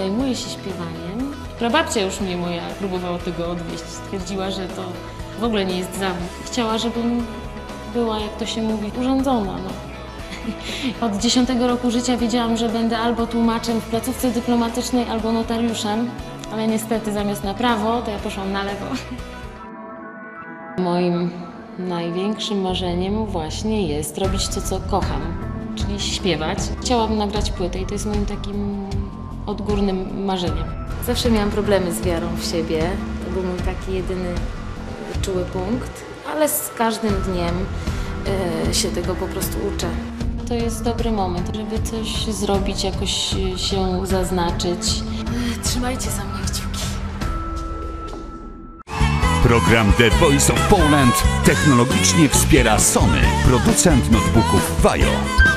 zajmuję się śpiewaniem. Prababcia już mnie moja próbowała tego odwieść. Stwierdziła, że to w ogóle nie jest zawód. Chciała, żebym była, jak to się mówi, urządzona. No. Od 10. roku życia wiedziałam, że będę albo tłumaczem w placówce dyplomatycznej, albo notariuszem. Ale niestety zamiast na prawo, to ja poszłam na lewo. Moim największym marzeniem właśnie jest robić to, co kocham, czyli śpiewać. Chciałabym nagrać płytę i to jest moim takim odgórnym marzeniem. Zawsze miałam problemy z wiarą w siebie. To był mój taki jedyny czuły punkt, ale z każdym dniem się tego po prostu uczę. To jest dobry moment, żeby coś zrobić, jakoś się zaznaczyć. Trzymajcie za mnie kciuki. Program The Voice of Poland technologicznie wspiera Sony, producent notebooków VIO.